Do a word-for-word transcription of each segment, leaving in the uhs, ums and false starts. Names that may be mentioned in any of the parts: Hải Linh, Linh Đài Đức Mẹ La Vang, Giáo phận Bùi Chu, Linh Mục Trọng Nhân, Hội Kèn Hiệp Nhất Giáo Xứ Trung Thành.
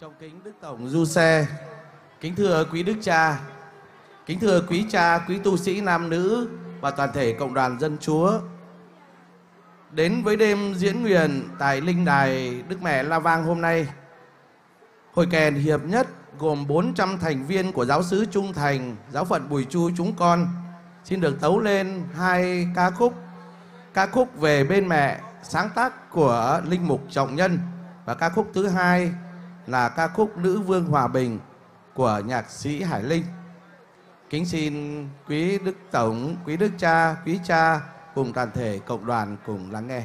Trọng kính Đức Tổng Du Xe, kính thưa quý Đức Cha, kính thưa quý cha, quý tu sĩ nam nữ và toàn thể cộng đoàn dân Chúa. Đến với đêm diễn nguyện tại Linh Đài Đức Mẹ La Vang hôm nay, Hội Kèn Hiệp Nhất gồm bốn trăm thành viên của Giáo xứ Trung Thành, Giáo phận Bùi Chu chúng con xin được tấu lên hai ca khúc. Ca khúc Về Bên Mẹ, sáng tác của Linh Mục Trọng Nhân, và ca khúc thứ hai là ca khúc Nữ Vương Hòa Bình của nhạc sĩ Hải Linh. Kính xin quý Đức Tổng, quý Đức Cha, quý cha cùng toàn thể cộng đoàn cùng lắng nghe.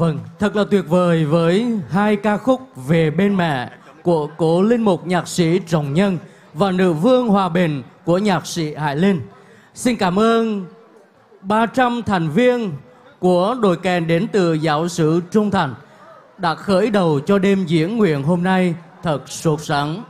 Vâng, thật là tuyệt vời với hai ca khúc Về Bên Mẹ của cố linh mục nhạc sĩ Trọng Nhân và Nữ Vương Hòa Bình của nhạc sĩ Hải Linh. Xin cảm ơn ba trăm thành viên của đội kèn đến từ Giáo xứ Trung Thành đã khởi đầu cho đêm diễn nguyện hôm nay thật sốt sắng.